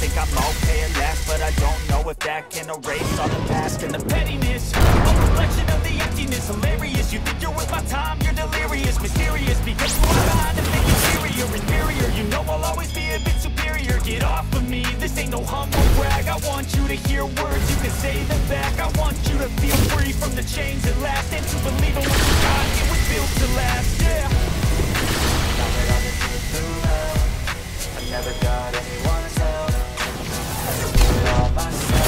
think I'm okay at last, but I don't know if that can erase all the past and the pettiness, a reflection of the emptiness. Hilarious, you think you're worth my time, you're delirious. Mysterious, because you are mine and think you're inferior. You know I'll always be a bit superior. Get off of me, this ain't no humble brag. I want you to hear words, you can say them back. I want you to feel free from the chains at last, and to believe in what you got, it was built to last, yeah. I never got anyone's help, I just did it all myself.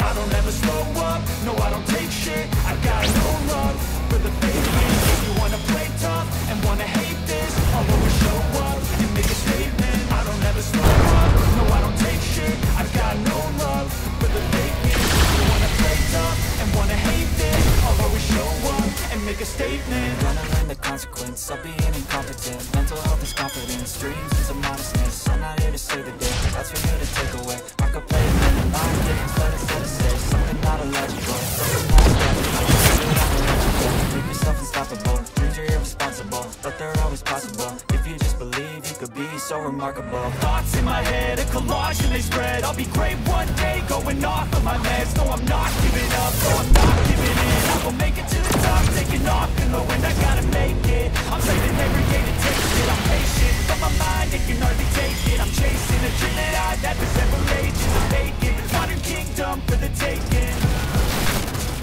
I don't ever slow up, no I don't take shit. I got no love for the fakeness. If you wanna play tough and wanna hate this, I'll always show up and make a statement. I don't ever slow up, no I don't take shit. I got no love for the fakeness. If you wanna play tough and wanna hate this, I'll always show up and make a statement. Gonna learn the consequence of being incompetent. Mental health is confidence, dreams is a modestness. I'm not here to save the day, that's for you to take away. I could play a million mind games, but instead of say something not illegible, something not illegible, something not illegible. Keep yourself unstoppable, dreams are irresponsible, but they're always possible. If you just believe, you could be so remarkable. Thoughts in my head, a collage and they spread. I'll be great one day, going off of my meds. No, I'm not giving up, no, I'm not giving in. I will make it to the top, taking off in the wind. I gotta make it, I'm saving every day to take it. I'm patient, but my mind, it can hardly take it. I'm chasing a dream that I've had for several ages. I'm making a modern kingdom for the taking.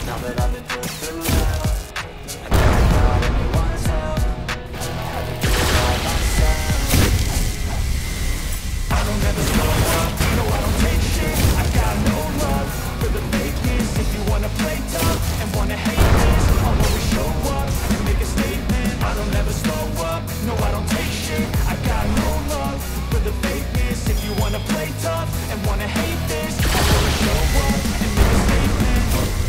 Now that I've been through too loud, I never got anyone's help, I can do it all myself. I don't ever slow up, no I don't take shit. I got no love for the fakeness. If you wanna play tough and wanna hate this, I'll always show up and make a statement. I don't ever slow up, no I don't take shit. I got no love for the fakeness. If you wanna play tough and wanna hate this, I'll always show up and make a statement. I'll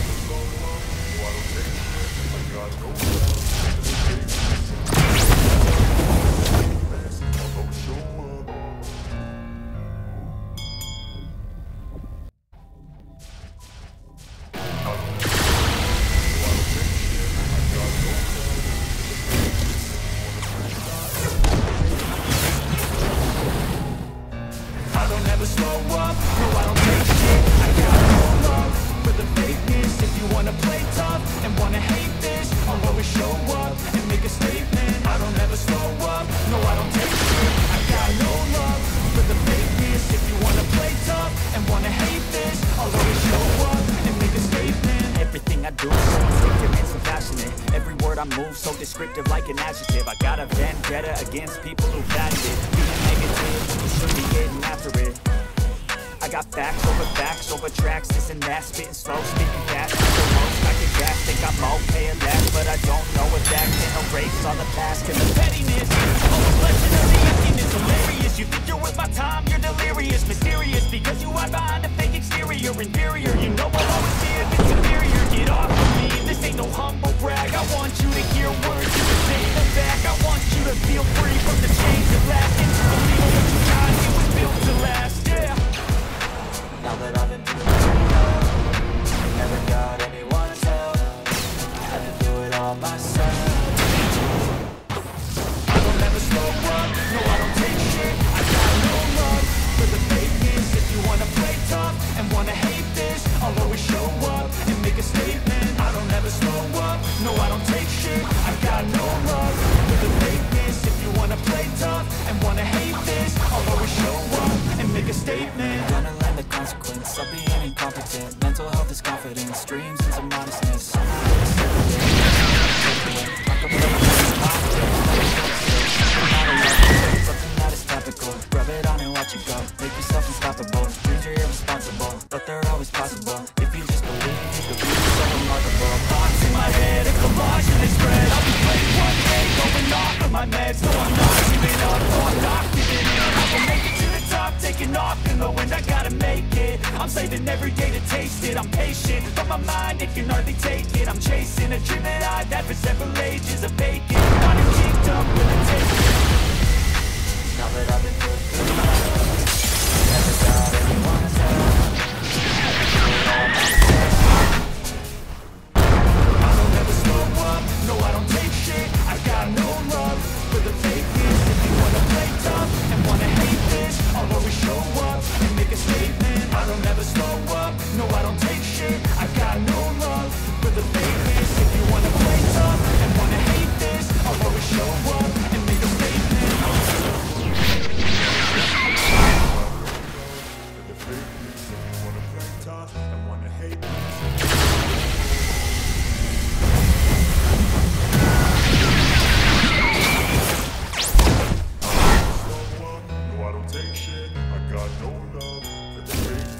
validation. I got no love for the fakeness. If you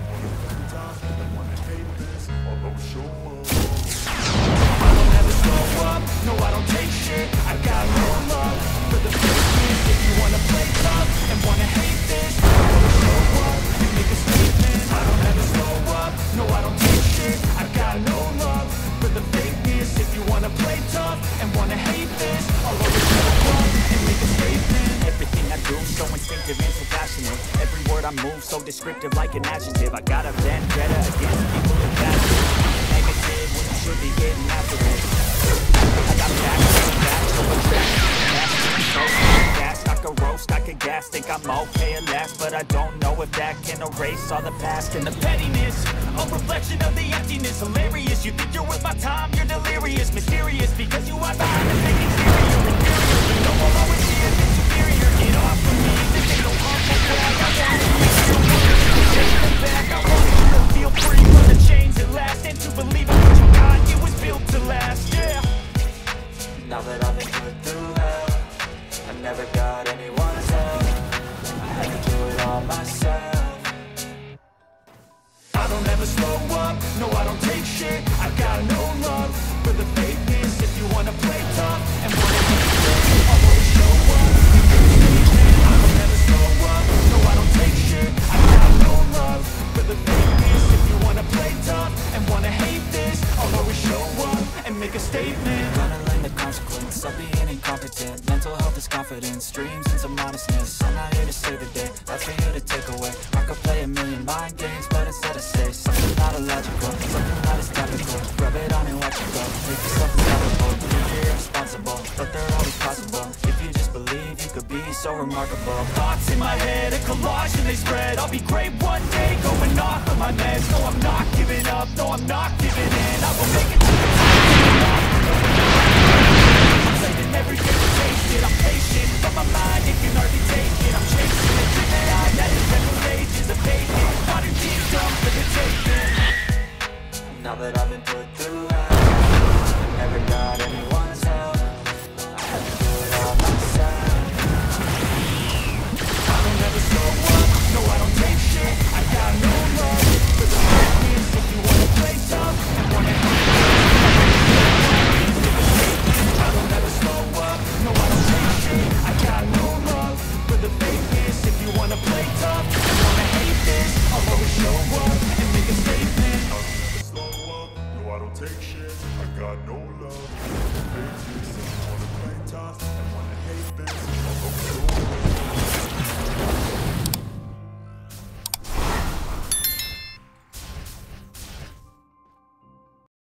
wanna play top, if you wanna hate this, I'll go show up. I don't ever slow up, no I don't take shit. I got no love for the fakeness. If you wanna play tough and wanna hate this, I'll go show up, you make a statement. I don't ever slow up, no I don't take shit. I got no love for the fakeness. If you wanna play tough and wanna hate this, I'll go show up, you make a statement. Everything I do, so instinctive and so passionate. Every word I move, so descriptive like an adjective. I got a vendetta against people who fashion. Negative when you should be getting after it. I got facts, so fast, I could roast, I could gas. Think I'm okay at last, but I don't know if that can erase all the past. And the pettiness, a reflection of the emptiness. Hilarious, you think you're worth my time, you're delirious. Mysterious, because you are behind the fake exterior. Inferior, you know I'll always be a bit superior. Get off of me, this ain't no harmful flag. I got to make no money, take them back. I want you to feel free from the chains at last, and to believe in what you got, it was built to last, yeah. Now that I've been put through hell, I never got anyone's help. I had to do it all myself. I don't ever slow up, no I don't take shit. I got no love for the fakeness. If you wanna play tough and wanna play shit, I'll always show up. I don't ever slow up, no I don't take shit. I got no love for the fakeness. If you wanna play tough and wanna hate this, I'll always show up and make a statement. Gotta learn the consequence of being incompetent. Mental health is confidence, dreams into modestness. I'm not here to save the day, that's for you to take away. I could play a million mind games, but instead I say something not illogical, something not as typical. Rub it on and watch it go, make yourself available. Think you're irresponsible, but they're always possible. If you just believe, you could be so remarkable. Thoughts in my head, a collage and they spread. I'll be great one day, going off of my meds. No, I'm not giving up, no, I'm not giving in. I will make it to the top. I'm saving every day to taste it. I'm patient, but my mind, it can hardly take it. I'm chasing a different eye that is several pages of bacon. Modern kingdom for the taking. Now that I've been put through